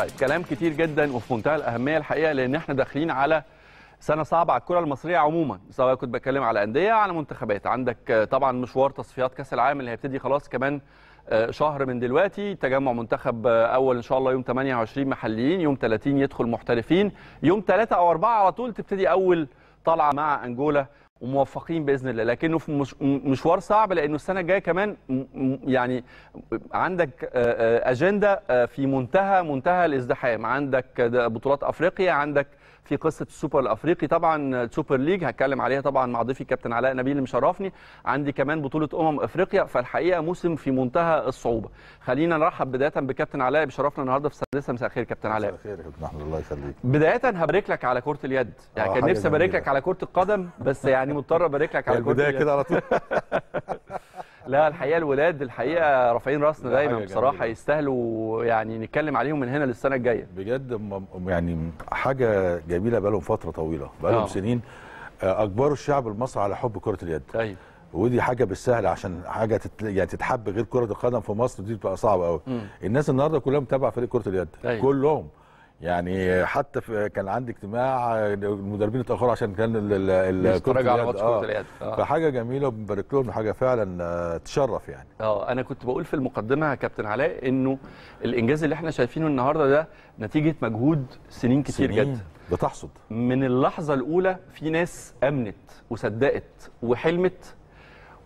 طيب كلام كتير جدا وفي منتهى الاهميه الحقيقه، لان احنا داخلين على سنه صعبه على الكره المصريه عموما، سواء كنت بتكلم على انديه على منتخبات. عندك طبعا مشوار تصفيات كاس العالم اللي هيبتدي خلاص كمان شهر من دلوقتي، تجمع منتخب اول ان شاء الله يوم 28 محليين، يوم 30 يدخل محترفين، يوم 3 او 4 على طول تبتدي اول طالعه مع انجولا، وموفقين باذن الله. لكنه في مشوار صعب، لانه السنه الجايه كمان يعني عندك اجنده في منتهى الازدحام، عندك بطولات افريقيا، عندك في قصه السوبر الافريقي طبعا السوبر ليج هتكلم عليها طبعا مع ضيفي الكابتن علاء نبيل اللي مشرفني، عندي كمان بطوله افريقيا. فالحقيقه موسم في منتهى الصعوبه. خلينا نرحب بدايه بكابتن علاء بيشرفنا النهارده في السادسه. مساء الخير كابتن علاء. مساء الخير يا كابتن احمد الله يخليك. بدايه هبارك لك على كره اليد، يعني كان نفسي ابارك لك على كره القدم بس يعني مضطر ابارك لك على كره اليد كده على طول. لا الحقيقه الولاد الحقيقه رافعين راسنا دايما بصراحه، يستاهلوا يعني نتكلم عليهم من هنا للسنه الجايه بجد. يعني حاجه جميله بقالهم فتره طويله، بقالهم سنين اجبروا الشعب المصري على حب كره اليد. ايوه ودي حاجه بالسهل، عشان حاجه يعني تتحب غير كره القدم في مصر دي بتبقى صعبه قوي. الناس النهارده كلها متابعه فريق كره اليد. أيوة. كلهم يعني، حتى كان عندي اجتماع المدربين اتاخروا عشان كان التراجع على ماتش كره اليد. فحاجه جميله وبنبارك لهم، حاجه فعلا تشرف يعني. انا كنت بقول في المقدمه يا كابتن علاء انه الانجاز اللي احنا شايفينه النهارده ده نتيجه مجهود سنين كتير جدا بتحصد. من اللحظه الاولى في ناس امنت وصدقت وحلمت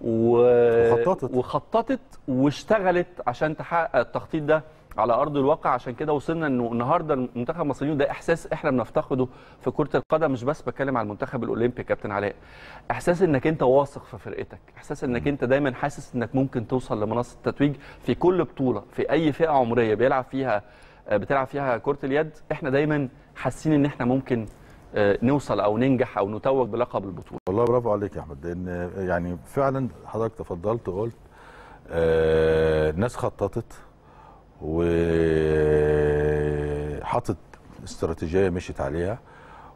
وخططت واشتغلت عشان تحقق التخطيط ده على ارض الواقع. عشان كده وصلنا انه النهارده المنتخب المصري ده احساس احنا بنفتقده في كره القدم. مش بس بتكلم على المنتخب الاولمبي كابتن علاء، احساس انك انت واثق في فرقتك، احساس انك انت دايما حاسس انك ممكن توصل لمنصه التتويج في كل بطوله، في اي فئه عمريه بتلعب فيها كره اليد. احنا دايما حاسين ان احنا ممكن نوصل او ننجح او نتوج بلقب البطوله. والله برافو عليك يا احمد، لان يعني فعلا حضرتك تفضلت وقلت ناس خططت وحطت استراتيجيه مشيت عليها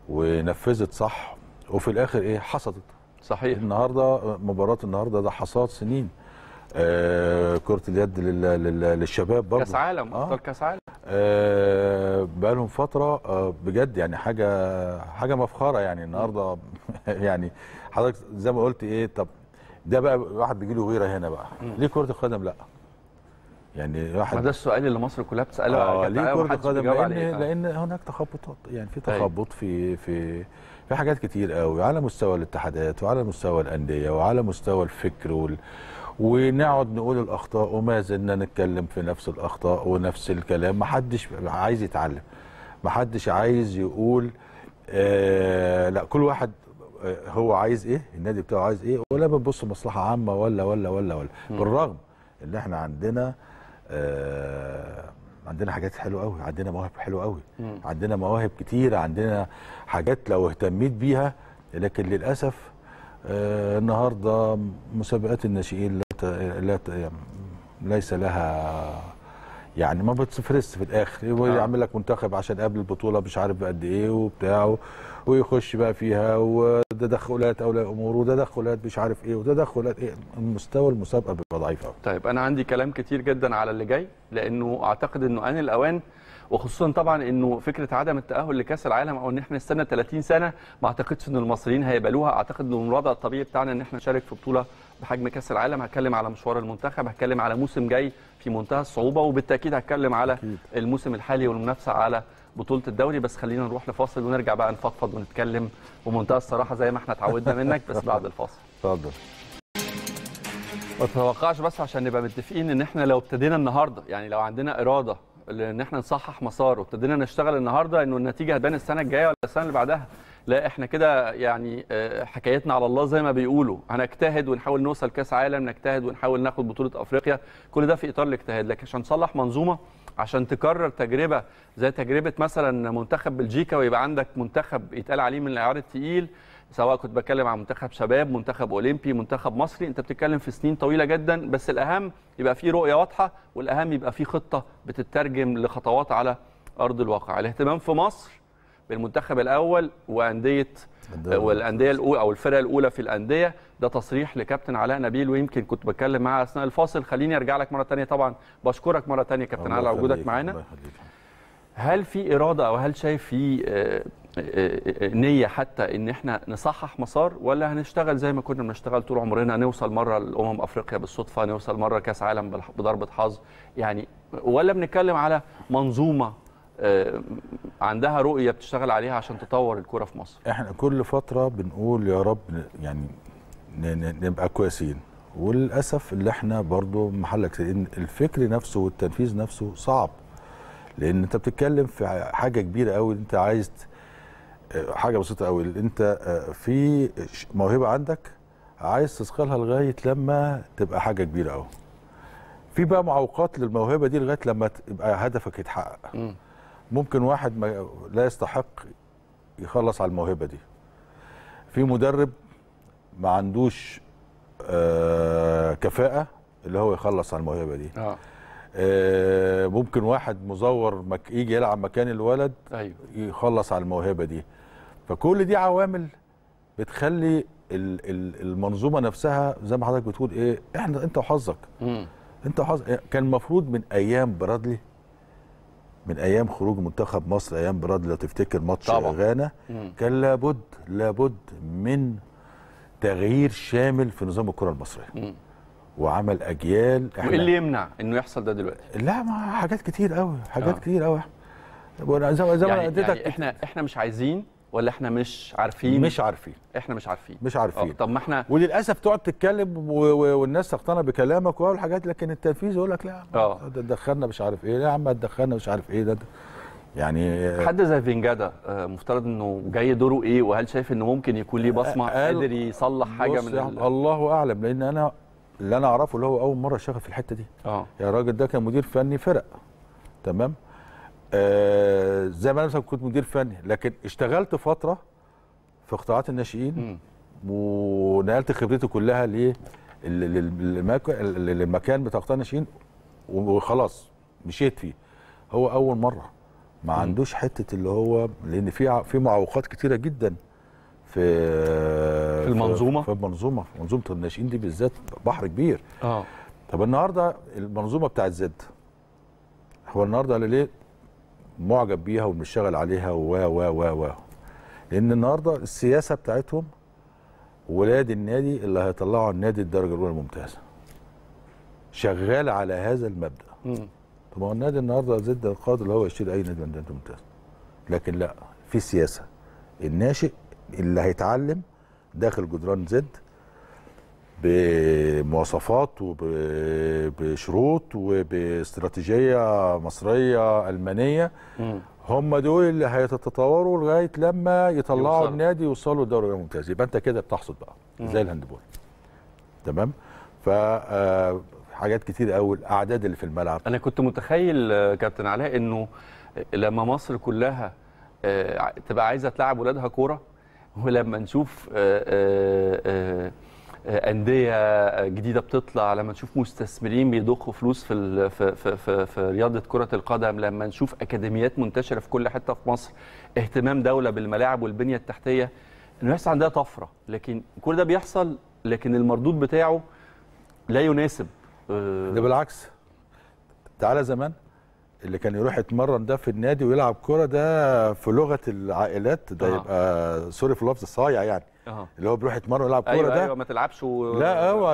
ونفذت صح، وفي الاخر ايه حصدت. صحيح النهارده مباراه النهارده ده حصاد سنين كره اليد للشباب برضه. كاس عالم اكتر كاس عالم بقى لهم فتره بجد يعني حاجه مفخره يعني النهارده. يعني حضرتك زي ما قلت ايه، طب ده بقى واحد بيجي له غيره هنا بقى ليه كره القدم لا؟ يعني واحد ده السؤال اللي مصر كلها بتساله ليه كره القدم؟ لان هناك تخبطات، يعني في تخبط في حاجات كتير قوي على مستوى الاتحادات وعلى مستوى الانديه وعلى مستوى الفكر ونقعد نقول الاخطاء وما زلنا نتكلم في نفس الاخطاء ونفس الكلام. ما حدش عايز يتعلم، ما حدش عايز يقول لا، كل واحد هو عايز ايه، النادي بتاعه عايز ايه، ولا بنبص مصلحه عامه ولا ولا ولا ولا. بالرغم ان احنا عندنا حاجات حلوه قوي، عندنا مواهب حلوه قوي، عندنا مواهب كتير، عندنا حاجات لو اهتميت بيها. لكن للاسف النهارده مسابقات الناشئين ليس لها يعني ما بتصفرس في الاخر. ويعمل لك منتخب عشان قبل البطوله مش عارف بقد ايه وبتاع، ويخش بقى فيها وتدخلات اولياء امور وتدخلات مش عارف ايه وتدخلات ايه، مستوى المسابقه بيبقى ضعيف قوي. طيب انا عندي كلام كتير جدا على اللي جاي، لانه اعتقد انه ان الاوان، وخصوصا طبعا انه فكره عدم التاهل لكاس العالم او ان احنا نستنى 30 سنه ما اعتقدش ان المصريين هيقبلوها. اعتقد انه الوضع الطبيعي بتاعنا ان احنا نشارك في بطوله بحجم كاس العالم. هتكلم على مشوار المنتخب، هتكلم على موسم جاي في منتهى الصعوبه، وبالتاكيد هتكلم على الموسم الحالي والمنافسه على بطوله الدوري. بس خلينا نروح لفاصل ونرجع بقى نفضفض ونتكلم بمنتهى الصراحه زي ما احنا اتعودنا منك، بس بعد الفاصل. اتفضل. ما تتوقعش، بس عشان نبقى متفقين ان احنا لو ابتدينا النهارده، يعني لو عندنا اراده ان احنا نصحح مسار وابتدينا نشتغل النهارده، انه النتيجه هتبان السنه الجايه ولا السنه اللي بعدها. لا احنا كده يعني حكايتنا على الله زي ما بيقولوا، هنجتهد ونحاول نوصل كاس عالم، نجتهد ونحاول ناخد بطوله افريقيا، كل ده في اطار الاجتهاد. لكن عشان نصلح منظومه، عشان تكرر تجربه زي تجربه مثلا منتخب بلجيكا ويبقى عندك منتخب يتقال عليه من العيار الثقيل، سواء كنت بتكلم عن منتخب شباب، منتخب اولمبي، منتخب مصري، انت بتتكلم في سنين طويله جدا. بس الاهم يبقى في رؤيه واضحه، والاهم يبقى في خطه بتترجم لخطوات على ارض الواقع. الاهتمام في مصر بالمنتخب الاول والانديه الاولى او الفرقه الاولى في الانديه، ده تصريح لكابتن علاء نبيل، ويمكن كنت بتكلم معاه اثناء الفاصل. خليني ارجع لك مره ثانيه. طبعا بشكرك مره ثانيه كابتن علاء على وجودك معانا. هل في إرادة أو هل شايف في نية حتى إن إحنا نصحح مسار، ولا هنشتغل زي ما كنا بنشتغل طول عمرنا، نوصل مرة لأمم أفريقيا بالصدفة، نوصل مرة كأس عالم بضربة حظ يعني، ولا بنتكلم على منظومة عندها رؤية بتشتغل عليها عشان تطور الكرة في مصر؟ إحنا كل فترة بنقول يا رب يعني نبقى كويسين، وللأسف اللي إحنا برضو محلك لأن الفكر نفسه والتنفيذ نفسه صعب، لأن أنت بتتكلم في حاجة كبيرة أوي، أنت عايز حاجة بسيطة أوي، أنت في موهبة عندك عايز تسخلها لغاية لما تبقى حاجة كبيرة أوي، في بقى معوقات للموهبة دي لغاية لما تبقى هدفك يتحقق. ممكن واحد لا يستحق يخلص على الموهبة دي، في مدرب ما عندوش كفاءة اللي هو يخلص على الموهبة دي. ممكن واحد مزور يجي يلعب مكان الولد يخلص على الموهبة دي. فكل دي عوامل بتخلي المنظومة نفسها زي ما حضرتك بتقول ايه، احنا انت وحظك. انت وحظك. كان المفروض من ايام برادلي، من ايام خروج منتخب مصر ايام برادلي لو تفتكر ماتش غانا، كان لابد من تغيير شامل في نظام الكرة المصرية. وعمل اجيال. وايه اللي يمنع انه يحصل ده دلوقتي؟ لا ما حاجات كتير قوي، حاجات كتير قوي. زي ما اديتك احنا مش عايزين، ولا احنا مش عارفين؟ مش عارفين، احنا مش عارفين، مش عارفين. طب ما احنا وللاسف تقعد تتكلم والناس تقتنع بكلامك والحاجات، لكن التنفيذ يقول لك لا ده اتدخلنا مش عارف ايه، يا عم اتدخلنا مش عارف ايه ده يعني. حد زي فينجاده مفترض انه جاي دوره ايه، وهل شايف انه ممكن يكون ليه بصمه قادر يصلح حاجه من الله اعلم، لان انا اللي انا اعرفه اللي هو اول مره اشتغل في الحته دي. يا راجل ده كان مدير فني فرق، تمام، زي ما انا مثلا كنت مدير فني، لكن اشتغلت فتره في قطاعات الناشئين ونقلت خبرتي كلها للمكان بتاع قطاع الناشئين وخلاص مشيت فيه. هو اول مره ما عندوش حته اللي هو، لان في معوقات كتيره جدا في المنظومه، في المنظومه، منظومه الناشئين دي بالذات بحر كبير. طب النهارده المنظومه بتاعت زد، هو النهارده ليه معجب بيها وبنشتغل عليها و لان النهارده السياسه بتاعتهم ولاد النادي اللي هيطلعوا النادي الدرجه الاولى الممتازه شغال على هذا المبدا. طب هو النادي النهارده زد القادر اللي هو يشتري اي نادي ممتاز، لكن لا، في سياسه الناشئ اللي هيتعلم داخل جدران زد بمواصفات وبشروط وباستراتيجيه مصريه المانيه، هم دول اللي هيتطوروا لغايه لما يطلعوا النادي يوصلوا الدوري الممتاز. يبقى انت كده بتحصد بقى زي الهاندبول، تمام. ف حاجات كتير قوي، الاعداد اللي في الملعب. انا كنت متخيل كابتن علاء انه لما مصر كلها تبقى عايزه تلعب ولادها كوره، ولما نشوف انديه جديده بتطلع، لما نشوف مستثمرين بيضخوا فلوس في في في في رياضه كره القدم، لما نشوف اكاديميات منتشره في كل حته في مصر، اهتمام دوله بالملاعب والبنيه التحتيه، انه يحصل عندها طفره. لكن كل ده بيحصل، لكن المردود بتاعه لا يناسب. ده بالعكس، تعالى زمان اللي كان يروح يتمرن ده في النادي ويلعب كرة، ده في لغة العائلات ده يبقى سوري في اللفظ الصايع يعني، اللي هو بيروح يتمرن ويلعب كرة. أيوة ده أيوه ما تلعبش لا هو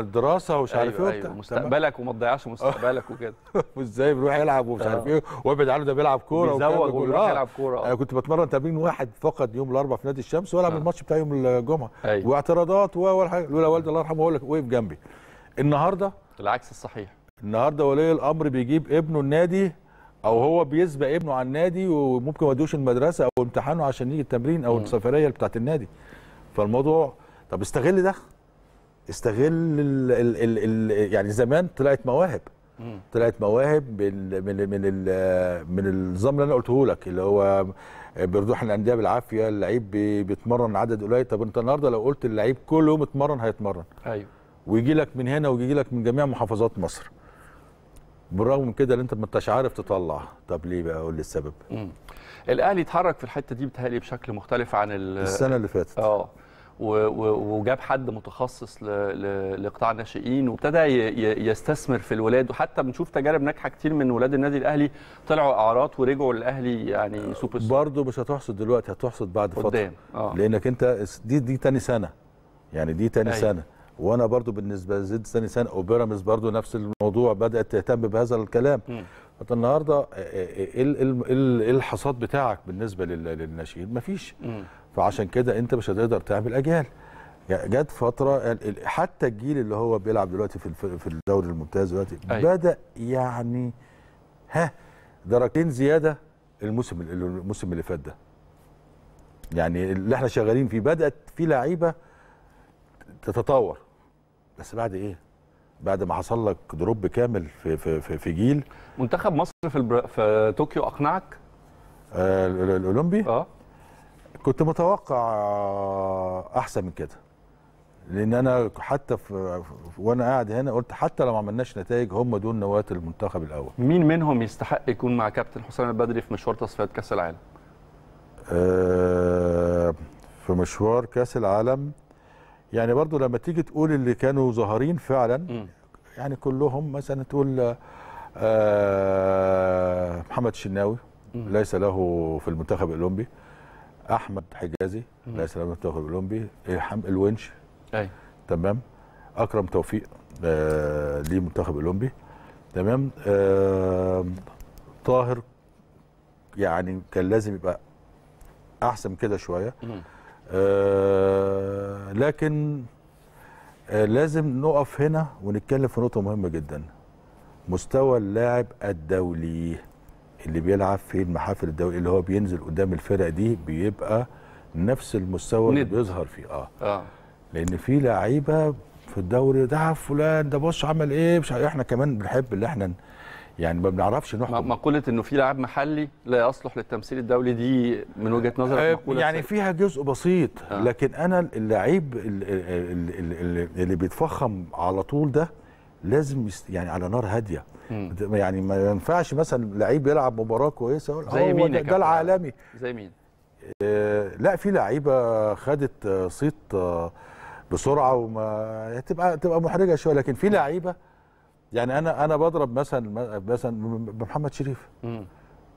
الدراسة ومش عارف ايه مستقبلك وما تضيعش مستقبلك وكده وازاي بيروح يلعب ومش عارف ايه وابعد عنه ده بيلعب كورة وبيزوج وبيروح يلعب كورة. أنا كنت بتمرن تمرين واحد فقط يوم الأربعاء في نادي الشمس والعب الماتش بتاع يوم الجمعة واعتراضات لولا والدي الله يرحمه هو وقف جنبي. النهارده العكس الصحيح، النهارده ولي الامر بيجيب ابنه النادي، او هو بيسبق ابنه على النادي وممكن ما يدوش المدرسه او امتحانه عشان يجي التمرين او السفريه بتاعت النادي. فالموضوع طب استغل ده، استغل يعني زمان طلعت مواهب، طلعت مواهب من النظام اللي انا قلته لك اللي هو بيروح الانديه بالعافيه، اللعيب بيتمرن عدد قليل. طب انت النهارده لو قلت اللعيب كل يوم اتمرن هيتمرن، ايوه، ويجي لك من هنا ويجي لك من جميع محافظات مصر، بالرغم من كده اللي انت ما انتش عارف تطلع. طب ليه بقى؟ قول لي السبب. الاهلي اتحرك في الحته دي بتهيألي بشكل مختلف عن السنه اللي فاتت. وجاب حد متخصص لقطاع الناشئين وابتدى يستثمر في الولاد، وحتى بنشوف تجارب ناجحه كتير من ولاد النادي الاهلي طلعوا اعراض ورجعوا للاهلي يعني سوبر ستار. برضه مش هتحصد دلوقتي، هتحصد بعد فتره لانك انت دي تاني سنه، يعني دي تاني سنه، وانا برضه بالنسبه لزيد ثاني سنه، وبيراميدز برضه نفس الموضوع بدات تهتم بهذا الكلام. فالنهارده ايه الحصاد بتاعك بالنسبه للناشئين؟ مفيش. فعشان كده انت مش هتقدر تعمل اجيال. جت فتره حتى الجيل اللي هو بيلعب دلوقتي في الدوري الممتاز دلوقتي بدا يعني درجتين زياده الموسم اللي فات ده، يعني اللي احنا شغالين فيه بدات في لعيبه تتطور، بس بعد ايه؟ بعد ما حصل لك دروب كامل في جيل. منتخب مصر في طوكيو اقنعك؟ الاولمبي؟ كنت متوقع احسن من كده، لان انا حتى وانا قاعد هنا قلت حتى لو ما عملناش نتائج هم دول نواه المنتخب الاول. مين منهم يستحق يكون مع كابتن حسام البدري في مشوار تصفيات كاس العالم؟ في مشوار كاس العالم يعني برضو لما تيجي تقول اللي كانوا ظاهرين فعلا يعني كلهم، مثلا تقول محمد شناوي ليس له في المنتخب الاولمبي، احمد حجازي ليس له في المنتخب الاولمبي، الحام الونش تمام، اكرم توفيق ليه منتخب اولمبي تمام، طاهر يعني كان لازم يبقى احسن كده شويه، لكن لازم نقف هنا ونتكلم في نقطة مهمة جدا، مستوى اللاعب الدولي اللي بيلعب في المحافل الدولية اللي هو بينزل قدام الفرق دي بيبقى نفس المستوى اللي بيظهر فيه. لأن في لعيبة في الدوري ده فلان ده بص عمل إيه، مش إحنا كمان بنحب اللي إحنا يعني ما بنعرفش نحكم. مقولة انه في لاعب محلي لا يصلح للتمثيل الدولي دي من وجهة نظرك مقولة يعني فيها جزء بسيط، لكن انا اللعيب اللي بيتفخم على طول ده لازم يعني على نار هادية، يعني ما ينفعش مثلا لعيب يلعب مباراة كويسة هو ده العالمي زي مين؟ لا، في لعيبة خدت صيت بسرعة وما تبقى محرجة شوية، لكن في لعيبة يعني انا بضرب مثلا محمد شريف،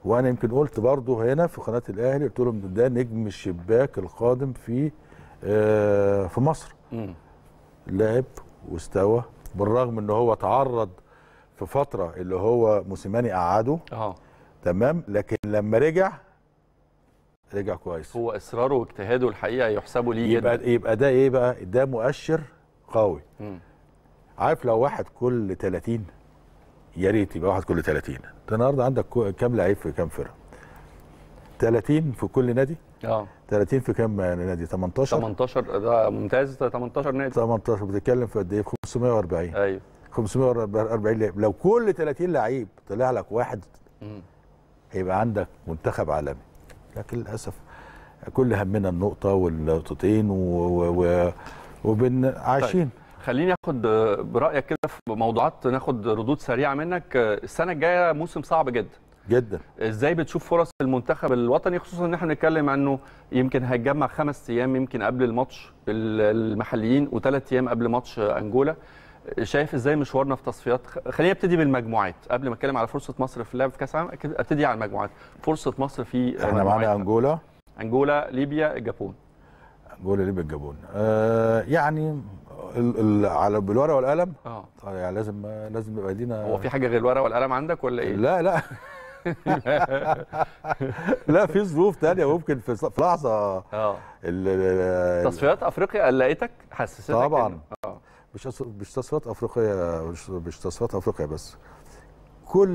وانا يمكن قلت برضه هنا في قناه الاهلي، قلت لهم ده نجم الشباك القادم في مصر. لعب واستوى بالرغم ان هو تعرض في فتره اللي هو موسيماني قعده تمام، لكن لما رجع كويس. هو اصراره واجتهاده الحقيقه يحسبوا ليه، يبقى ده ايه بقى؟ ده مؤشر قوي. عارف لو واحد كل 30 يا ريت يبقى واحد كل 30. انت النهارده عندك كام لعيب في كام فرقه؟ 30 في كل نادي؟ 30 في كام نادي؟ 18 ده ممتاز. 18 نادي، 18 بتتكلم في قد ايه؟ في 540. 540 لعيب، لو كل 30 لعيب طلع لك واحد هيبقى عندك منتخب عالمي. لكن للاسف كل همنا النقطه والنقطتين عايشين. طيب. خليني اخد برايك كده في موضوعات، ناخد ردود سريعه منك. السنه الجايه موسم صعب جدا جدا، ازاي بتشوف فرص المنتخب الوطني، خصوصا ان احنا بنتكلم عنه يمكن هيتجمع 5 ايام يمكن قبل الماتش المحليين و3 ايام قبل ماتش انجولا. شايف ازاي مشوارنا في تصفيات؟ خلينا ابتدي بالمجموعات قبل ما اتكلم على فرصه مصر في اللعب في كاس العالم، ابتدي على المجموعات. فرصه مصر في احنا معانا انجولا، ليبيا، الجابون. انجولا، ليبيا، الجابون. يعني على بالورقه والقلم يعني لازم يبقى لينا. هو في حاجه غير الورقه والقلم عندك ولا ايه؟ لا لا، في ظروف ثانيه ممكن في لحظه. تصفيات افريقيا قلقتك، حسستك طبعا؟ مش تصفيات افريقيا، مش تصفيات افريقيا بس، كل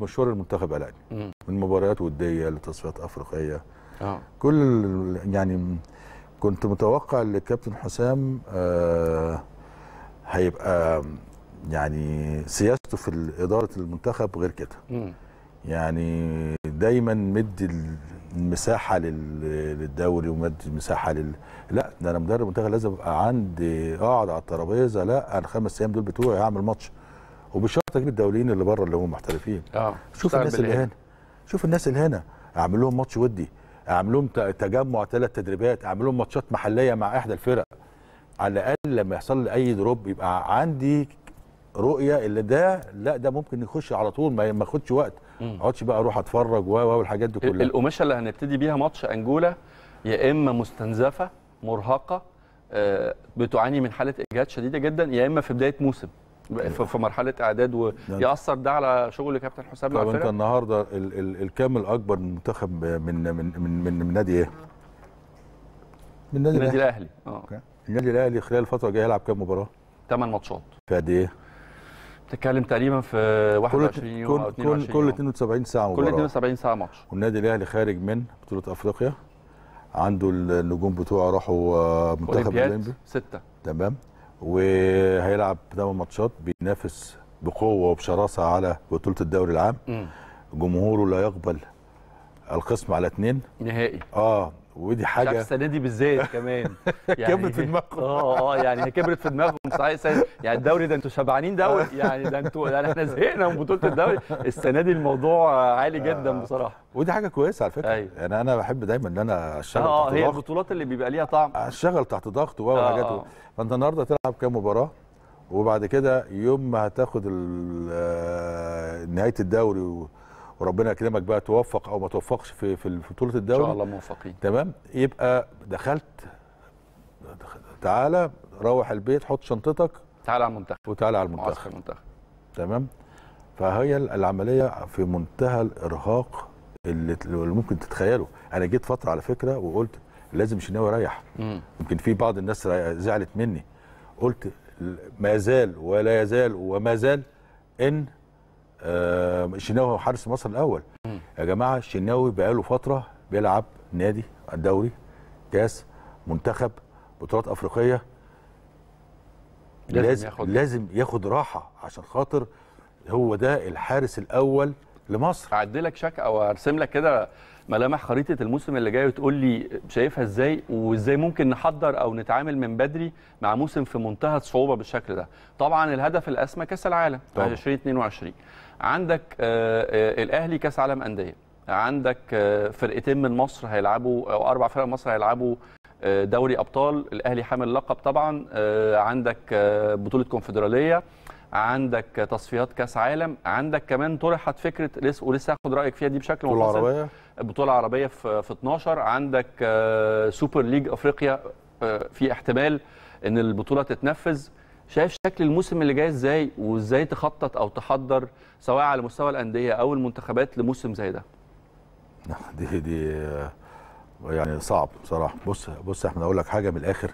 مشوار المنتخب قلقني، من مباريات وديه لتصفيات افريقيه. كل يعني كنت متوقع ان الكابتن حسام هيبقى يعني سياسته في اداره المنتخب غير كده. يعني دايما مدي المساحه للدوري ومدي المساحه لا، ده انا مدرب منتخب لازم ابقى عندي اقعد على الترابيزه، لا انا 5 ايام دول بتوعي هعمل ماتش، وبالشرط اجيب الدوليين اللي بره اللي هم محترفين. شوف الناس اللي هنا اعمل لهم ماتش ودي، اعملهم تجمع 3 تدريبات، اعملهم ماتشات محليه مع احدى الفرق، على الاقل لما يحصل لي اي دروب يبقى عندي رؤيه اللي ده لا ده ممكن يخش على طول، ما ياخدش وقت، ما اقعدش بقى اروح اتفرج والحاجات دي كلها. القماشه اللي هنبتدي بيها ماتش انجولا يا اما مستنزفه مرهقه بتعاني من حاله اجهاد شديده جدا، يا اما في بدايه موسم في مرحله اعداد، ويأثر ده على شغل كابتن حسام. طب انت النهارده الكام الاكبر من منتخب من من من من نادي ايه؟ من النادي الاهلي. النادي الاهلي خلال الفتره الجايه هيلعب كام مباراه؟ 8 ماتشات. في قد ايه؟ بتتكلم تقريبا في 21 يوم او 22 يوم. كل 72 ساعه مباراه. كل 72 ساعه ماتش. والنادي الاهلي خارج من بطوله افريقيا، عنده النجوم بتوعه راحوا منتخب اولمبي 6 تمام، وهيلعب 8 ماتشات بينافس بقوه وبشراسه على بطوله الدوري العام. جمهوره لا يقبل القسم على 2 نهائي. ودي حاجه مش عارف السنه دي بالذات كمان يعني كبرت في دماغهم. يعني هي كبرت في دماغهم صحيح. يعني الدوري ده انتوا شبعانين دوري، يعني ده انتوا يعني احنا زهقنا من بطوله الدوري السنه دي، الموضوع عالي جدا بصراحه. ودي حاجه كويسه على فكره. يعني انا بحب دايما ان انا اشتغل تحت ضغط. هي البطولات اللي بيبقى ليها طعم، اشتغل تحت ضغط وحاجات. فانت النهارده تلعب كام مباراه، وبعد كده يوم ما هتاخد نهايه الدوري وربنا يكرمك بقى توفق او ما توفقش في بطوله الدوري ان شاء الله موفقين تمام، يبقى دخلت تعالى روح البيت، حط شنطتك تعالى على المنتخب وتعالى على المنتخب تمام. فهي العمليه في منتهى الارهاق اللي ممكن تتخيله. انا جيت فتره على فكره وقلت لازم شناوي يريح، يمكن في بعض الناس زعلت مني، قلت ما زال ولا يزال وما زال ان شناوي هو حارس مصر الاول. يا جماعه شناوي بقاله فتره بيلعب نادي الدوري، كاس، منتخب، بطولات افريقيه، لازم ياخد راحه عشان خاطر هو ده الحارس الاول لمصر. اعدلك شك او ارسم لك كده ملامح خريطه الموسم اللي جاي وتقول لي شايفها ازاي، وازاي ممكن نحضر او نتعامل من بدري مع موسم في منتهى الصعوبه بالشكل ده. طبعا الهدف الاسمى كاس العالم 2022، عندك الاهلي كاس عالم انديه، عندك فرقتين من مصر هيلعبوا او 4 فرق من مصر هيلعبوا دوري ابطال، الاهلي حامل لقب طبعا، عندك بطوله كونفدراليه، عندك تصفيات كاس عالم، عندك كمان طرحت فكره ولسه هاخد رايك فيها دي بشكل منفصل، بطوله عربيه، بطوله عربيه في 12، عندك سوبر ليج افريقيا في احتمال ان البطوله تتنفذ. شايف شكل الموسم اللي جاي ازاي، وازاي تخطط او تحضر سواء على مستوى الانديه او المنتخبات لموسم زي ده؟ دي يعني صعب بصراحه. بص يا احمد، اقول لك حاجه من الاخر.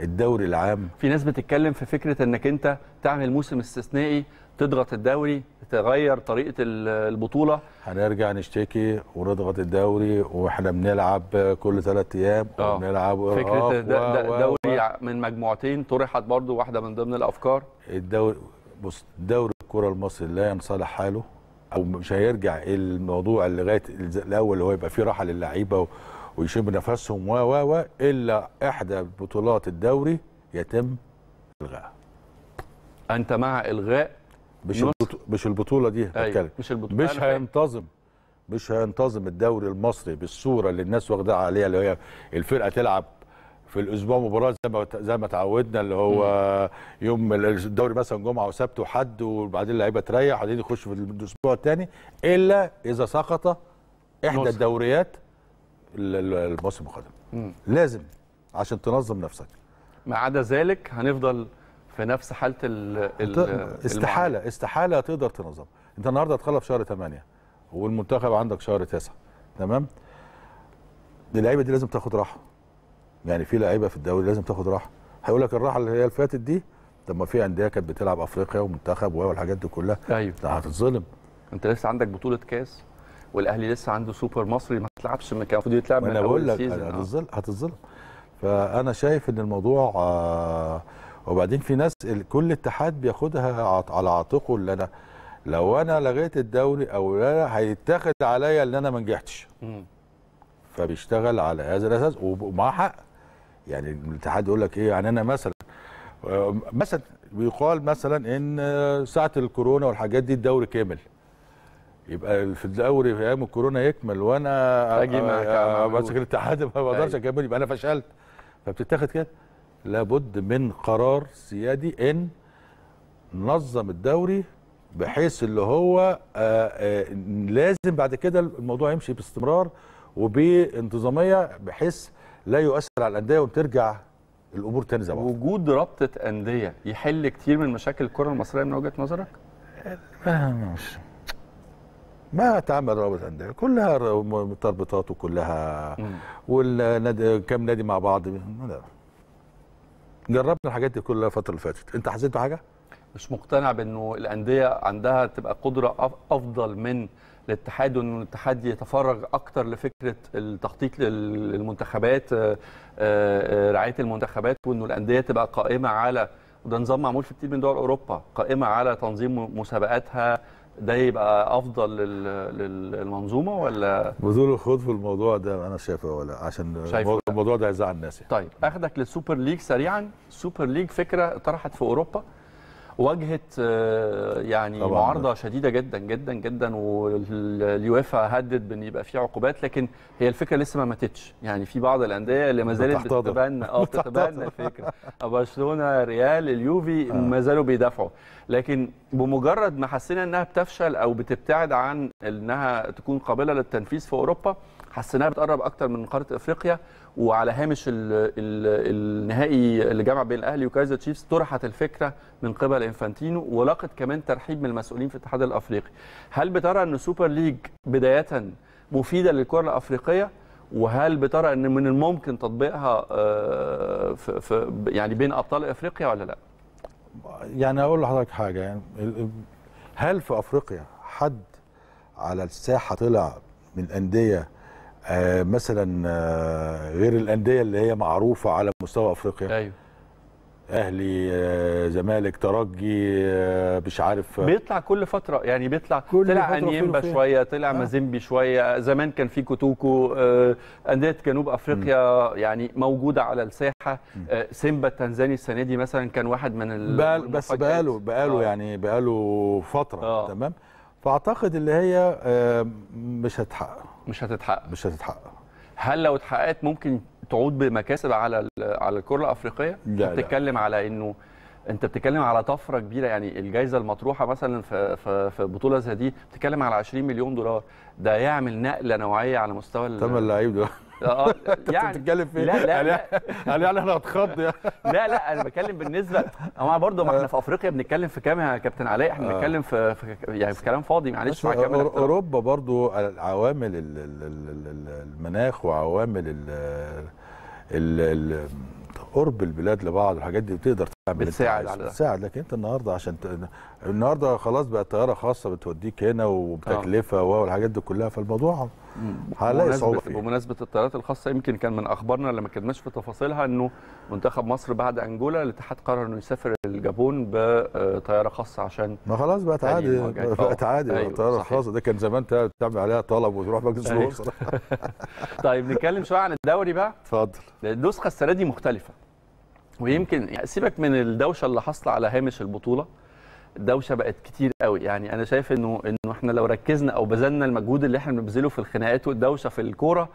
الدوري العام، في ناس بتتكلم في فكره انك انت تعمل موسم استثنائي، تضغط الدوري، تغير طريقه البطوله. هنرجع نشتكي ونضغط الدوري واحنا بنلعب كل 3 ايام وبنلعب فكره دوري من مجموعتين طرحت برضو، واحده من ضمن الافكار. الدوري، بص، دوري الكره المصري لا ينصلح حاله، او مش هيرجع الموضوع لغايه الاول اللي هو يبقى فيه راحه للعيبه ويشم نفسهم الا احدى بطولات الدوري يتم الغائها. انت مع الغاء؟ مش البطوله دي بتكلم. مش هينتظم الدوري المصري بالصوره اللي الناس واخداها عليها، اللي هي الفرقه تلعب في الاسبوع مباراه زي ما اتعودنا، اللي هو يوم الدوري مثلا جمعه وسبت وحد، وبعدين اللعيبه تريح وبعدين يخش في الاسبوع الثاني، الا اذا سقط احدى الدوريات الموسم القادم لازم عشان تنظم نفسك. ما عدا ذلك هنفضل في نفس حاله استحاله تقدر تنظم. انت النهارده هتخلص في شهر 8 والمنتخب عندك شهر 9 تمام. اللعيبه دي لازم تاخد راحه، يعني في لعيبه في الدوري لازم تاخد راحه. هيقول لك الراحه اللي هي فاتت دي، طب ما في انديه كانت بتلعب افريقيا ومنتخب والحاجات دي كلها. ايوه هتتظلم. انت لسه عندك بطوله كاس، والاهلي لسه عنده سوبر مصري ما تلعبش، ما كان المفروض يتلعب من اول السيزون. هتتظلم. فانا شايف ان الموضوع وبعدين في ناس كل اتحاد بياخدها على عاتقه، اللي انا لو انا لغيت الدوري او لا هيتاخد عليا ان انا ما نجحتش، فبيشتغل على هذا الاساس ومعاه حق. يعني الاتحاد يقول لك ايه، يعني انا مثلا بيقال مثلا ان ساعه الكورونا والحاجات دي الدوري كامل، يبقى في الدوري في ايام الكورونا يكمل وانا اجي معاك ماسك الاتحاد ما بقدرش اكمل، يبقى انا فشلت. فبتتاخد كده لابد من قرار سيادي ان ننظم الدوري بحيث اللي هو لازم بعد كده الموضوع يمشي باستمرار وبانتظاميه بحيث لا يؤثر على الانديه وترجع الامور تاني زي بعض. وجود رابطه انديه يحل كتير من مشاكل الكره المصريه من وجهه نظرك؟ ما تعمل رابطه انديه، كلها تربيطات وكلها والنادي كام نادي مع بعض. جربنا الحاجات دي كلها الفتره اللي فاتت، انت حسيت بحاجه؟ مش مقتنع بانه الانديه عندها تبقى قدره افضل من الاتحاد، وان الاتحاد يتفرغ اكتر لفكره التخطيط للمنتخبات، رعايه المنتخبات، وانه الانديه تبقى قائمه على، وده نظام معمول في كتير من دول اوروبا، قائمه على تنظيم مسابقاتها. ده يبقى افضل للمنظومه ولا بذول الخوض في الموضوع ده؟ انا شايفه ولا عشان الموضوع ده هيزعل الناس يعني. طيب اخدك للسوبر ليج سريعا. السوبر ليج فكره طرحت في اوروبا، واجهت يعني معارضه شديده جدا جدا جدا، واليويفا هدد بان يبقى في عقوبات، لكن هي الفكره لسه ما ماتتش. يعني في بعض الانديه اللي ما زالت بتتبنى الفكره، برشلونه، ريال، اليوفي ما زالوا بيدافعوا، لكن بمجرد ما حسينا انها بتفشل او بتبتعد عن انها تكون قابله للتنفيذ في اوروبا، حسيناها بتقرب اكتر من قاره افريقيا. وعلى هامش النهائي اللي جمع بين الاهلي وكايزر تشيفز طرحت الفكره من قبل إنفانتينو، ولاقت كمان ترحيب من المسؤولين في الاتحاد الافريقي. هل بترى ان السوبر ليج بدايه مفيده للكره الافريقيه؟ وهل بترى ان من الممكن تطبيقها في يعني بين ابطال افريقيا ولا لا؟ يعني اقول لحضرتك حاجه، يعني هل في افريقيا حد على الساحه طلع من انديه مثلا غير الانديه اللي هي معروفه على مستوى افريقيا؟ ايوه، اهلي، زمالك، ترجي، مش عارف، بيطلع كل فتره يعني، بيطلع طلع أنيمبا شويه، طلع مازيمبي شويه، زمان كان في كوتوكو، انديه جنوب افريقيا يعني موجوده على الساحه. سيمبا التنزاني السنه دي مثلا كان واحد من بس بقاله يعني بقاله فتره. تمام، فاعتقد اللي هي مش هتتحقق. هل لو اتحققت ممكن تعود بمكاسب على الكره الافريقيه؟ لا، بتتكلم على انه انت بتتكلم على طفره كبيره، يعني الجائزه المطروحه مثلا في بطوله زي دي بتتكلم على 20 مليون دولار، ده يعمل نقله نوعيه على مستوى اللعيب ده. يعني بتتكلم في لا احنا هنتخض يعني. لا انا بتكلم بالنسبه، هو برضه ما احنا في افريقيا بنتكلم في كام يا كابتن علاء؟ احنا بنتكلم في يعني في كلام فاضي، معلش. مع كام اوروبا برضه عوامل المناخ وعوامل قرب البلاد لبعض والحاجات دي بتقدر تعمل، بتساعد. لكن انت النهارده عشان النهارده خلاص بقى طياره خاصه بتوديك هنا وبتكلفه والحاجات دي كلها، فالموضوع هلاقي صعوبه فيه. بمناسبه الطيارات الخاصه، يمكن كان من اخبارنا اللي ما كدناش في تفاصيلها انه منتخب مصر بعد أنجولا الاتحاد قرر انه يسافر الجابون بطياره خاصه، عشان ما خلاص بقت عادي، بقت عادي الطياره الخاصه. ده كان زمان تعمل عليها طلب وتروح مجلس الوزراء. طيب نتكلم شويه عن الدوري بقى. اتفضل. النسخه السنه دي مختلفه، ويمكن سيبك من الدوشه اللي حاصله على هامش البطوله، الدوشه بقت كتير قوي. يعني انا شايف انه احنا لو ركزنا او بذلنا المجهود اللي احنا بنبذله في الخناقات والدوشه في الكوره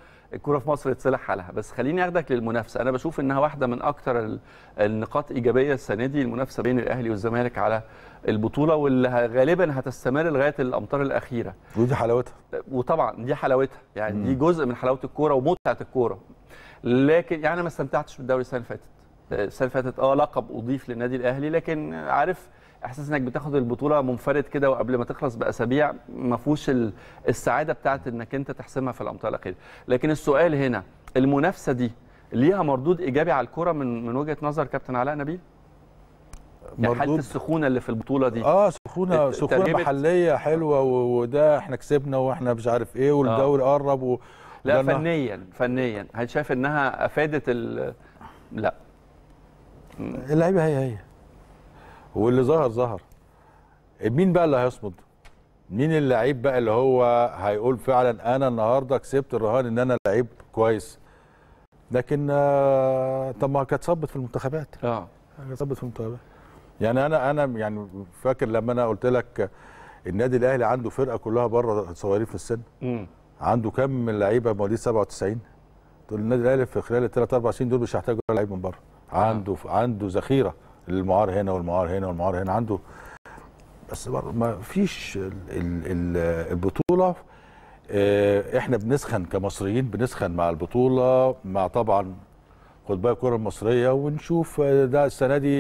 في مصر يتصلح حالها. بس خليني اخدك للمنافسه، انا بشوف انها واحده من اكتر النقاط ايجابيه السنه دي، المنافسه بين الاهلي والزمالك على البطوله، واللي غالبا هتستمر لغايه الامطار الاخيره. ودي حلاوتها، وطبعا دي حلاوتها يعني دي جزء من حلاوه الكوره ومتعه الكوره. لكن يعني ما استمتعتش بالدوري السنه اللي فاتت. السنه اللي فاتت لقب اضيف للنادي الاهلي، لكن عارف احساس انك بتاخد البطوله منفرد كده، وقبل ما تخلص باسابيع ما فيهوش السعاده بتاعت انك انت تحسمها في الامطار الاخيره. لكن السؤال هنا، المنافسه دي ليها مردود ايجابي على الكره من وجهه نظر كابتن علاء نبيل؟ يعني حاله السخونه اللي في البطوله دي سخونه محليه حلوه، وده احنا كسبنا واحنا مش عارف ايه، والدوري قرب لا فنيا هل شايف انها افادت لا اللعيبه؟ هي واللي ظهر مين بقى اللي هيصمد؟ مين اللعيب بقى اللي هو هيقول فعلا انا النهارده كسبت الرهان ان انا لعيب كويس؟ لكن طب ما كانت صبت في المنتخبات. كانت صبت في المنتخبات. يعني انا يعني فاكر لما انا قلت لك النادي الاهلي عنده فرقه كلها بره صغيرين في السن، عنده كم من لعيبه مواليد 97. تقول النادي الاهلي في خلال الثلاث اربع سنين دول مش هيحتاج ولا لعيب من بره، عنده ذخيره للمعار هنا والمعار هنا والمعار هنا، عنده. بس ما فيش البطوله. احنا بنسخن كمصريين، بنسخن مع البطوله، مع طبعا خد بقى الكره المصريه، ونشوف ده السنه دي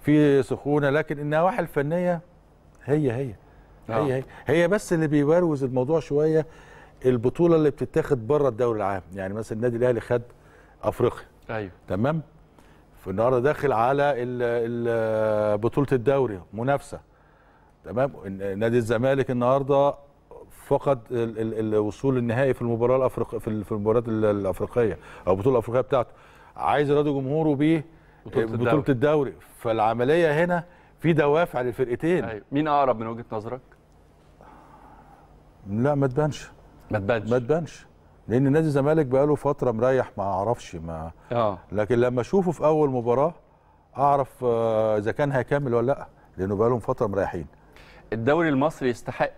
في سخونه، لكن النواحي الفنيه هي بس اللي بيبروز الموضوع شويه. البطوله اللي بتتاخد بره الدوري العام، يعني مثلا النادي الاهلي خد افريقيا، ايوه تمام، في النهارده داخل على بطوله الدوري منافسه، تمام. نادي الزمالك النهارده فقد الوصول النهائي في المباراه الافريقيه، في المباراه الافريقيه او البطوله الافريقيه بتاعته، عايز يراضي جمهوره بيه بطوله الدوري. فالعمليه هنا في دوافع للفرقتين. أيوة. مين اقرب من وجهه نظرك؟ لا ما تبانش لان نادي الزمالك بقاله فتره مريح، ما اعرفش لكن لما اشوفه في اول مباراه اعرف اذا كان هيكمل ولا لا، لانه بقالهم فتره مريحين. الدوري المصري يستحق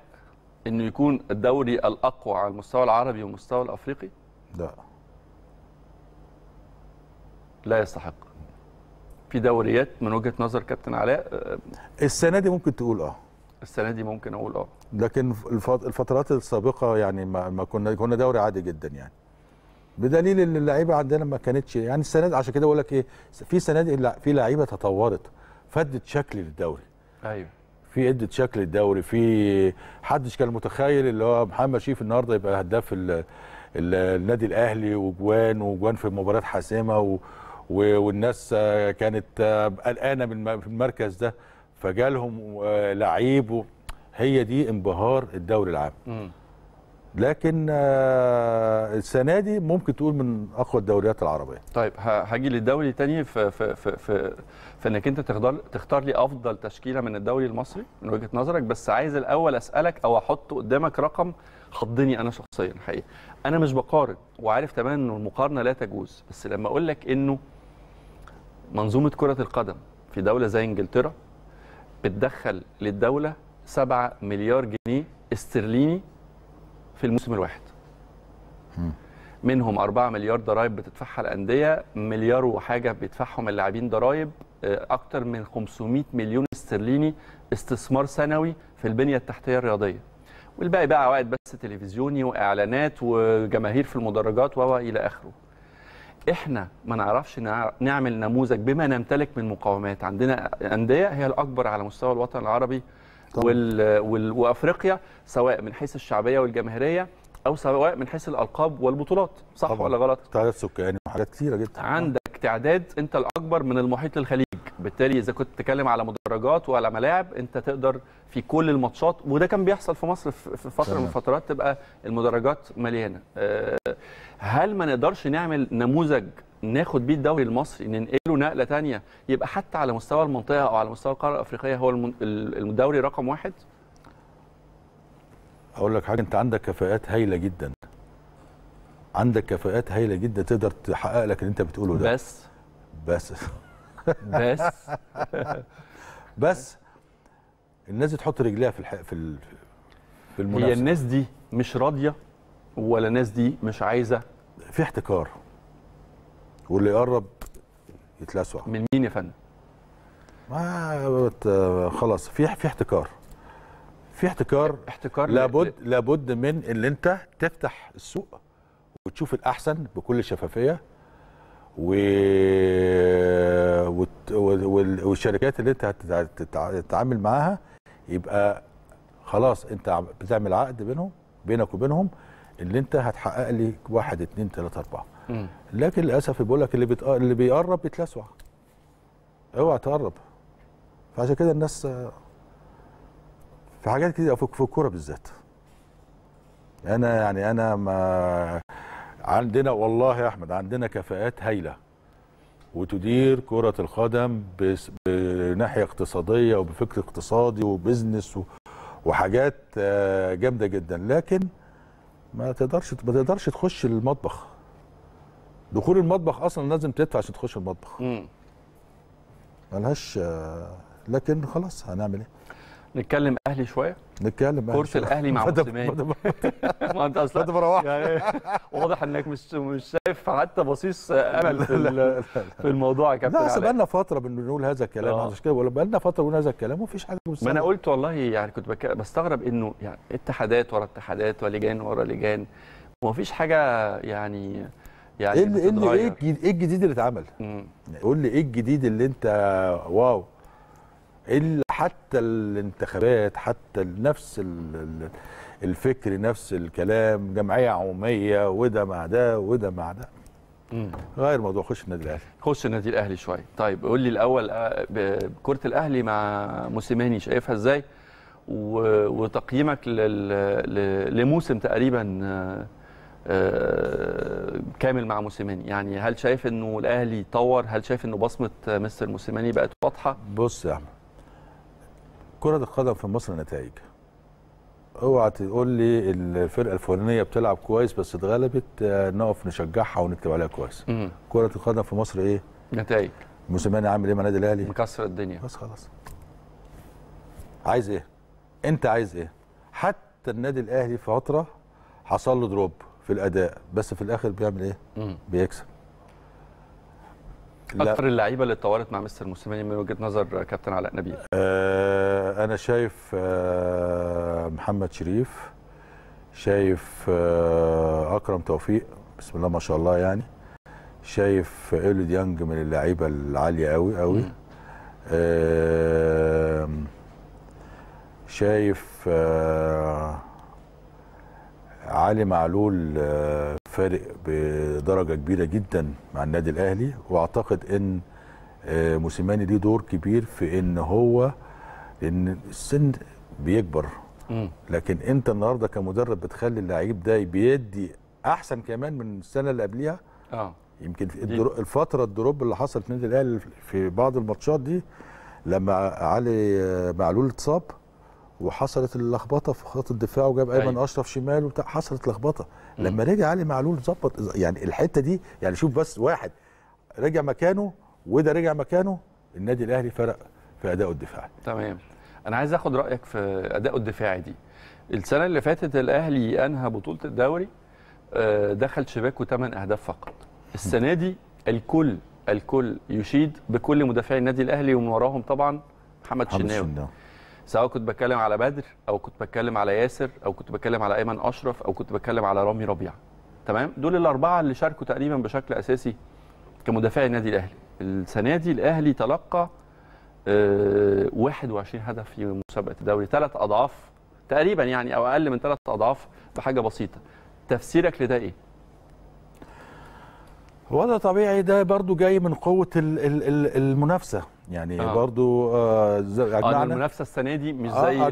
انه يكون الدوري الاقوى على المستوى العربي والمستوى الافريقي؟ لا يستحق. في دوريات من وجهه نظر كابتن علاء السنه دي ممكن تقول السنه دي ممكن اقول لكن الفترات السابقه يعني ما كنا دوري عادي جدا، يعني بدليل ان اللعيبه عندنا ما كانتش، يعني السنه دي عشان كده بقول لك ايه، في سنه دي في لعيبه تطورت، فدت شكل للدوري. ايوه في ادت شكل الدوري، في حدش كان متخيل اللي هو محمد شريف النهارده يبقى هداف النادي الاهلي، وجوان في مباريات حاسمه، والناس كانت قلقانه من المركز ده، فجالهم لعيب، هي دي انبهار الدوري العام. لكن السنه دي ممكن تقول من اقوى الدوريات العربيه. طيب هاجي للدوري تاني في في في في, في انك انت تختار لي افضل تشكيله من الدوري المصري من وجهه نظرك، بس عايز الاول اسالك او احط قدامك رقم خضني انا شخصيا حقيقي. انا مش بقارن وعارف تماما ان المقارنه لا تجوز، بس لما اقول لك انه منظومه كره القدم في دوله زي انجلترا بتدخل للدوله 7 مليار جنيه استرليني في الموسم الواحد، منهم 4 مليار ضرايب بتدفعها الانديه، مليار وحاجه بيدفعهم اللاعبين ضرايب، اكتر من 500 مليون استرليني استثمار سنوي في البنيه التحتيه الرياضيه، والباقي بقى عوائد بث تلفزيوني واعلانات وجماهير في المدرجات والى اخره. احنا ما نعرفش نعمل نموذج بما نمتلك من مقاومات، عندنا انديه هي الاكبر على مستوى الوطن العربي وافريقيا، سواء من حيث الشعبيه والجماهيريه او سواء من حيث الالقاب والبطولات، صح ولا غلط؟ تعداد سكاني وحاجات كثيره جدا، عندك تعداد انت الاكبر من المحيط للخليج، بالتالي اذا كنت بتتكلم على مدرجات وعلى ملاعب انت تقدر في كل الماتشات، وده كان بيحصل في مصر في فتره من الفترات تبقى المدرجات مليانه. هل ما نقدرش نعمل نموذج ناخد بيه الدوري المصري ننقله نقله ثانيه، يبقى حتى على مستوى المنطقه او على مستوى القاره الافريقيه هو الدوري رقم واحد؟ اقول لك حاجه، انت عندك كفاءات هايله جدا، عندك كفاءات هايله جدا تقدر تحقق لك اللي انت بتقوله ده، بس الناس دي تحط رجليها في المنافسه. هي الناس دي مش راضيه ولا الناس دي مش عايزه، في احتكار واللي يقرب يتلسع. من مين يا فندم؟ خلاص في احتكار، لابد من اللي انت تفتح السوق وتشوف الاحسن بكل شفافيه، والشركات اللي انت هتتعامل معاها يبقى خلاص انت بتعمل عقد بينك وبينهم، اللي انت هتحقق لي 1 2 3 4. لكن للاسف بقول لك اللي بيقرب بيتلسع، اوعى تقرب. فعشان كده الناس في حاجات كتير في الكوره بالذات. انا يعني ما عندنا، والله يا احمد عندنا كفاءات هايله وتدير كره القدم بناحيه اقتصاديه وبفكر اقتصادي وبزنس وحاجات جامده جدا، لكن ما تقدرش تخش المطبخ. دخول المطبخ اصلا لازم تدفع عشان تخش المطبخ. ملهاش، لكن خلاص هنعمل ايه؟ نتكلم اهلي شويه. نتكلم كورس الاهلي مع موسيماني. ما انت اصلا واضح انك مش شايف حتى بصيص امل في الموضوع يا كابتن. لا بقالنا فتره بنقول هذا الكلام، عشان كده بقالنا فتره بنقول هذا الكلام ومفيش حاجه مستمره. ما انا قلت والله يعني كنت بستغرب انه يعني اتحادات ورا اتحادات ولجان ورا لجان ومفيش حاجه يعني ايه الجديد اللي اتعمل؟ قول لي ايه الجديد اللي انت واو. الا حتى الانتخابات، حتى نفس الفكر، نفس الكلام، جمعيه عموميه وده مع ده وده مع ده. غير موضوع. خش النادي الاهلي. خش النادي الاهلي شويه. طيب قول لي الاول كره الاهلي مع موسيماني شايفها ازاي؟ وتقييمك لموسم تقريبا كامل مع موسيماني، يعني هل شايف انه الاهلي طور؟ هل شايف انه بصمه مستر موسيماني بقت واضحه؟ بص يا احمد، كرة القدم في مصر نتائج. اوعى تقول لي الفرقه الفلانيه بتلعب كويس بس اتغلبت نقف نشجعها ونكتب عليها كويس. كرة القدم في مصر ايه؟ نتائج. موسيماني عامل ايه مع النادي الاهلي؟ مكسر الدنيا. بس خلاص. عايز ايه؟ انت عايز ايه؟ حتى النادي الاهلي في فتره حصل له دروب في الاداء، بس في الاخر بيعمل ايه؟ بيكسب. اكثر اللعيبه اللي اتطورت مع مستر موسيماني من وجهه نظر كابتن علاء نبيل؟ انا شايف محمد شريف، شايف اكرم توفيق بسم الله ما شاء الله يعني، شايف إيلو ديانج من اللعيبه العاليه قوي قوي، شايف علي معلول فارق بدرجه كبيره جدا مع النادي الاهلي، واعتقد ان موسيماني ليه دور كبير في ان هو ان السن بيكبر، لكن انت النهارده كمدرب بتخلي اللعيب ده بيدي احسن كمان من السنه اللي قبليها. يمكن الفتره الدروب اللي حصلت في النادي الاهلي في بعض الماتشات دي لما علي معلول اتصاب وحصلت اللخبطه في خط الدفاع وجاب ايمن اشرف شمال حصلت لخبطه. لما رجع علي معلول ظبط يعني الحته دي، يعني شوف بس واحد رجع مكانه وده رجع مكانه، النادي الاهلي فرق في اداؤه الدفاعي. تمام. انا عايز اخد رايك في اداؤه الدفاعي دي. السنه اللي فاتت الاهلي انهى بطوله الدوري دخل شباكه 8 اهداف فقط. السنه دي الكل يشيد بكل مدافعي النادي الاهلي ومن وراهم طبعا محمد شناوي. سواء كنت بتكلم على بدر او كنت بتكلم على ياسر او كنت بتكلم على ايمن اشرف او كنت بتكلم على رامي ربيع. تمام، دول الاربعه اللي شاركوا تقريبا بشكل اساسي كمدافعي النادي الاهلي. السنه دي الاهلي تلقى 21 هدف في مسابقه الدوري، 3 اضعاف تقريبا يعني او اقل من 3 اضعاف بحاجه بسيطه. تفسيرك لده ايه؟ هو ده طبيعي، ده برضو جاي من قوه المنافسه يعني. برضو اجمعنا المنافسه السنه دي مش زي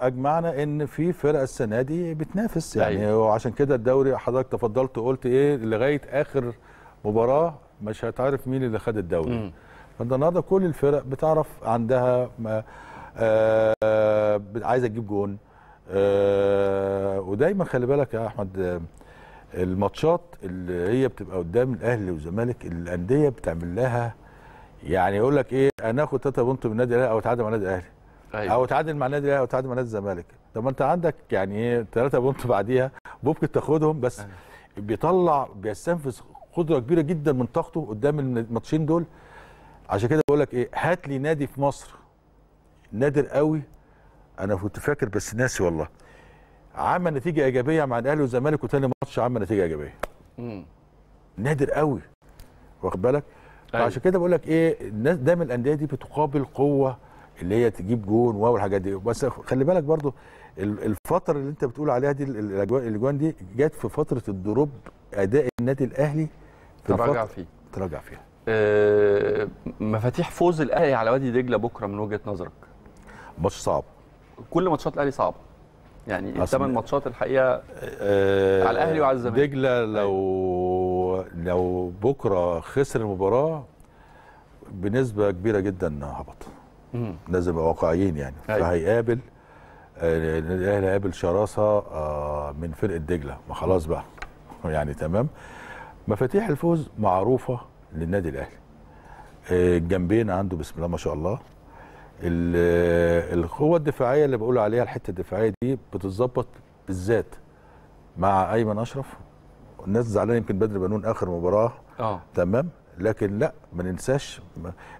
اجمعنا ان في فرقه السنه دي بتنافس يعني. وعشان كده الدوري حضرتك تفضلت وقلت ايه لغايه اخر مباراه مش هتعرف مين اللي خد الدوري. فانت النهارده كل الفرق بتعرف عندها عايزه تجيب جون. ودايما خلي بالك يا احمد، الماتشات اللي هي بتبقى قدام الاهلي والزمالك الانديه بتعمل لها يعني يقول لك ايه، انا اخد 3 بونت من النادي الاهلي او اتعادل مع النادي الاهلي او اتعادل مع النادي الاهلي او اتعادل مع نادي الزمالك. طب ما انت عندك يعني ايه 3 بونت بعديها ممكن تاخدهم، بس بيطلع بيستنفذ قدره كبيره جدا من طاقته قدام الماتشين دول. عشان كده بقول لك ايه، هات لي نادي في مصر نادر قوي، انا كنت فاكر بس ناسي والله، عمل نتيجه ايجابيه مع الاهلي والزمالك وتاني ماتش عمل نتيجه ايجابيه. نادر قوي، واخد بالك؟ عشان كده بقول لك ايه، الناس دايما الانديه دي بتقابل قوه اللي هي تجيب جون واو الحاجات دي. بس خلي بالك برضو الفتره اللي انت بتقول عليها دي الاجوان دي جت في فتره الدروب، اداء النادي الاهلي تراجع فيه مفاتيح فوز الاهلي على وادي دجله بكره من وجهه نظرك؟ ماتش صعب، كل ماتشات الاهلي صعبه يعني، الثمان ماتشات الحقيقه على الاهلي وعلى الزمالك. دجله لو بكره خسر المباراه بنسبه كبيره جدا هبط. لازم نبقى واقعيين يعني. فهيقابل الاهلي هيقابل شراسه من فرقه دجله، ما خلاص بقى يعني. تمام، مفاتيح الفوز معروفه للنادي الاهلي، الجنبين عنده بسم الله ما شاء الله، القوه الدفاعيه اللي بقول عليها، الحته الدفاعيه دي بتتظبط بالذات مع ايمن اشرف. الناس زعلانه يمكن بدر بنون اخر مباراه تمام، لكن لا ما ننساش،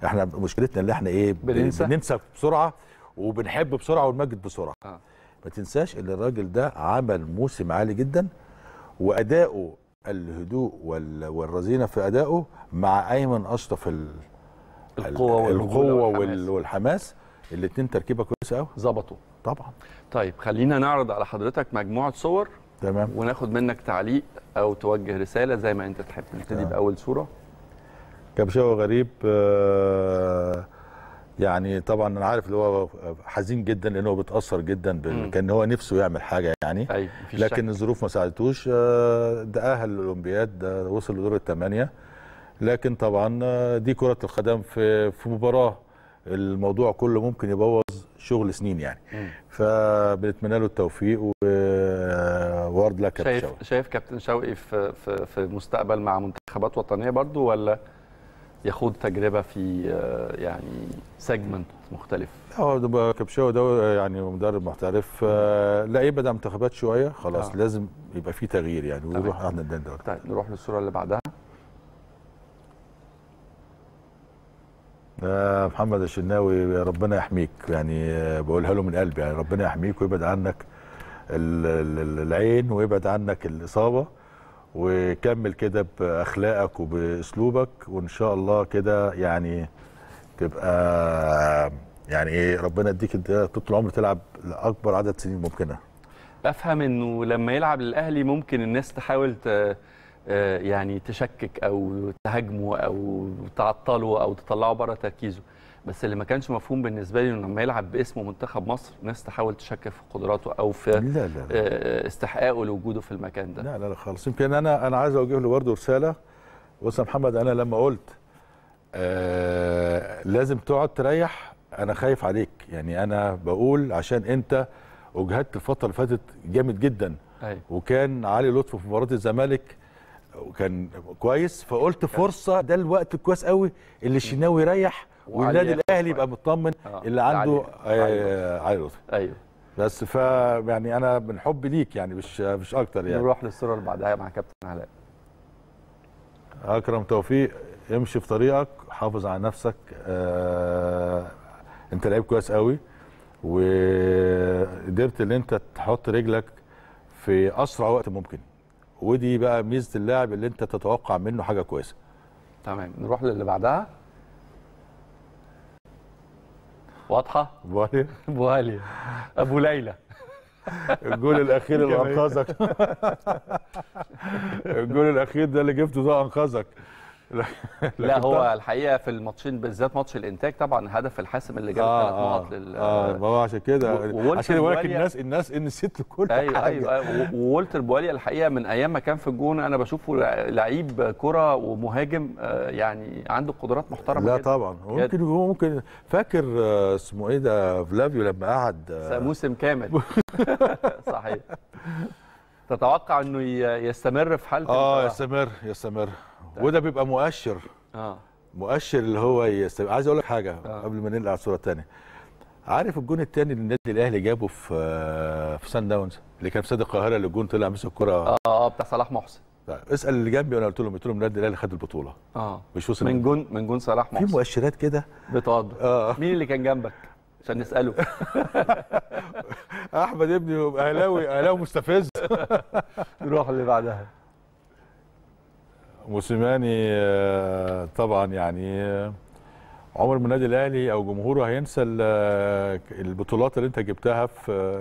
احنا مشكلتنا اللي احنا ايه، بننسى بسرعه وبنحب بسرعه ونمجد بسرعه. ما تنساش ان الراجل ده عمل موسم عالي جدا، واداؤه الهدوء والرزينه في ادائه مع ايمن اشرف القوه والحماس، الاثنين تركيبه كويسه قوي ظبطوا طبعا. طيب خلينا نعرض على حضرتك مجموعه صور تمام، وناخد منك تعليق او توجه رساله زي ما انت تحب. نبتدي باول صوره. كابشاوي غريب يعني طبعا انا عارف اللي هو حزين جدا لانه بيتاثر جدا كان هو نفسه يعمل حاجه يعني، لكن الظروف ما ساعدتوش. ده اهل الاولمبياد، ده وصل لدور الثمانيه، لكن طبعا دي كره القدم في مباراه، الموضوع كله ممكن يبوظ شغل سنين يعني. فبنتمنى له التوفيق وورد لك كابتن شوقي. شايف كابتن شوقي في مستقبل مع منتخبات وطنيه برضو، ولا يخوض تجربه في يعني سيجمنت مختلف؟ هو كبشاوي ده يعني مدرب محترف، لا يبدا منتخبات شويه خلاص، لازم يبقى في تغيير يعني، ويروح عند الدين ده. طيب نروح للصوره اللي بعدها. ده محمد الشناوي ربنا يحميك يعني، بقولها له من قلبي يعني، ربنا يحميك ويبعد عنك العين ويبعد عنك الاصابه، وكمل كده باخلاقك وباسلوبك، وان شاء الله كده يعني تبقى يعني ايه، ربنا يديك طول العمر تلعب لاكبر عدد سنين ممكنه. افهم انه لما يلعب للاهلي ممكن الناس تحاول يعني تشكك او تهاجمه او تعطله او تطلعه بره تركيزه، بس اللي ما كانش مفهوم بالنسبه لي انه لما يلعب باسمه منتخب مصر الناس تحاول تشكك في قدراته او في لا لا لا. استحقاقه لوجوده في المكان ده. لا لا لا خالص. يمكن انا عايز اوجه له برضه رساله. بص يا محمد، انا لما قلت لازم تقعد تريح، انا خايف عليك يعني، انا بقول عشان انت اجهدت الفتره اللي فاتت جامد جدا. وكان علي لطفي في مباراه الزمالك وكان كويس، فقلت فرصه ده الوقت كويس قوي اللي الشناوي يريح والنادي الاهلي يبقى مطمن اللي عنده علي لطفي. ايوه بس ف يعني انا من حبي ليك يعني مش اكتر يعني. نروح للصوره اللي بعدها مع كابتن علاء. اكرم توفيق امشي في طريقك، حافظ على نفسك، انت لعيب كويس قوي وقدرت ان انت تحط رجلك في اسرع وقت ممكن، ودي بقى ميزه اللاعب اللي انت تتوقع منه حاجه كويسه. تمام نروح للي بعدها. واضحه؟ بواليا بواليا ابو ليلى الجول الاخير اللي انقذك الجول الاخير ده اللي جبته ده انقذك لا هو الحقيقه في الماتشين بالذات ماتش الانتاج طبعا هدف الحاسم اللي جاب 3 نقط لل ما هو عشان كده عشان ولكن الناس نسيت له كل حاجه. ايوه وولتر بواليا الحقيقه من ايام ما كان في الجون انا بشوفه لعيب كره ومهاجم يعني عنده قدرات محترمه لا جدا. طبعا ممكن فاكر اسمه ايه ده فلافيو لما قعد موسم كامل صحيح. تتوقع انه يستمر في حالته؟ يستمر وده بيبقى مؤشر مؤشر اللي هو يستمر. عايز اقول لك حاجه قبل ما ننقل على الصوره الثانيه. عارف الجون الثاني اللي النادي الاهلي جابه في سان داونز اللي كان في استاد القاهره اللي الجون طلع مسك الكره بتاع صلاح محسن؟ اسال اللي جنبي وانا قلت لهم النادي الاهلي خد البطوله مش وصل من جون صلاح محسن. في مؤشرات كده بتقضي مين اللي كان جنبك عشان نساله احمد ابني اهلاوي مستفز. نروح اللي بعدها. موسيماني طبعا يعني عمر ما النادي الاهلي او جمهوره هينسى البطولات اللي انت جبتها،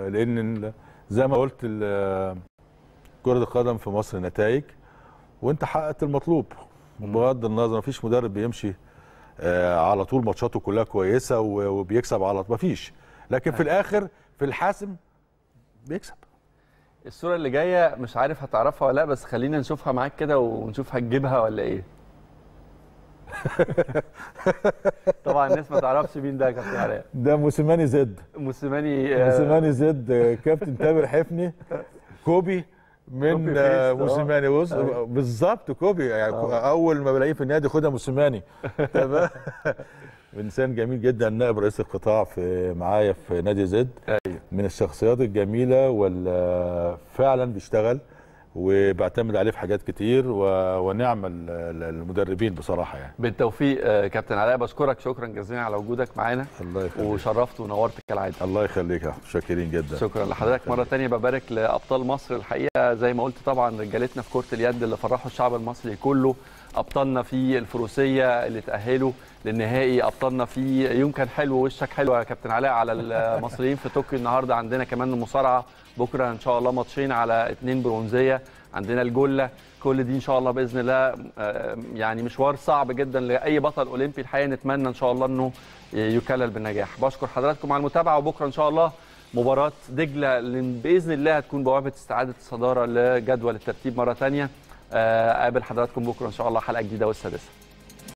لان زي ما قلت كره القدم في مصر نتائج، وانت حققت المطلوب بغض النظر. مفيش مدرب بيمشي على طول ماتشاته كلها كويسه وبيكسب على طول، مفيش، لكن في الاخر في الحاسم بيكسب. الصوره اللي جايه مش عارف هتعرفها ولا لا، بس خلينا نشوفها معاك كده ونشوف هتجيبها ولا ايه. طبعا الناس ما تعرفش مين ده يا كابتن علاء. ده موسيماني زد. موسيماني زد كابتن تامر حفني كوبي من موسيماني. بص بالظبط كوبي يعني اول ما بلاقيه في النادي خدها موسيماني. تمام. انسان جميل جدا، نائب رئيس القطاع في معايا في نادي زد. من الشخصيات الجميله ولا فعلا بيشتغل وبعتمد عليه في حاجات كتير ونعم المدربين بصراحه يعني. بالتوفيق كابتن علاء، بشكرك شكرا جزيلا على وجودك معانا. الله يخليك، وشرفت ونورت كالعاده. الله يخليك، شاكرين جدا. شكرا لحضرتك مره ثانيه. ببارك لابطال مصر الحقيقه، زي ما قلت طبعا رجالتنا في كره اليد اللي فرحوا الشعب المصري كله، ابطالنا في الفروسيه اللي تاهلوا للنهائي، ابطالنا في يوم كان حلو. وشك حلو يا كابتن علاء على المصريين في طوكيو. النهارده عندنا كمان المصارعه، بكره ان شاء الله ماتشين على 2 برونزيه، عندنا الجله، كل دي ان شاء الله باذن الله يعني مشوار صعب جدا لاي بطل اولمبي الحقيقه، نتمنى ان شاء الله انه يكلل بالنجاح. بشكر حضراتكم على المتابعه، وبكره ان شاء الله مباراه دجله اللي باذن الله هتكون بوابه استعاده الصداره لجدول الترتيب مره ثانيه. اقابل حضراتكم بكره ان شاء الله حلقه جديده والسادسه.